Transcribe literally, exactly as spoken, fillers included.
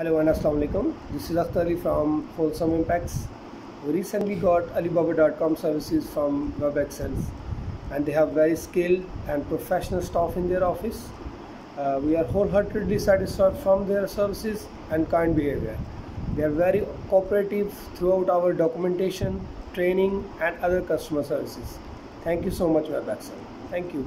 Hello and Assalamualaikum. This is Ahtari from Wholesome Impacts. We recently got Alibaba dot com services from Web Excels, and they have very skilled and professional staff in their office. Uh, we are wholeheartedly satisfied from their services and kind behavior. They are very cooperative throughout our documentation, training and other customer services. Thank you so much, Web Excels. Thank you.